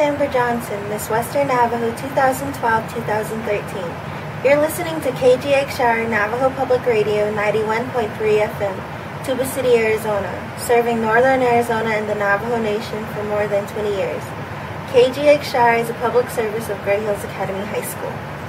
Amber Johnson, Miss Western Navajo 2012-2013. You're listening to KGXR Navajo Public Radio 91.3 FM, Tuba City, Arizona, serving northern Arizona and the Navajo Nation for more than 20 years. KGXR is a public service of Grey Hills Academy High School.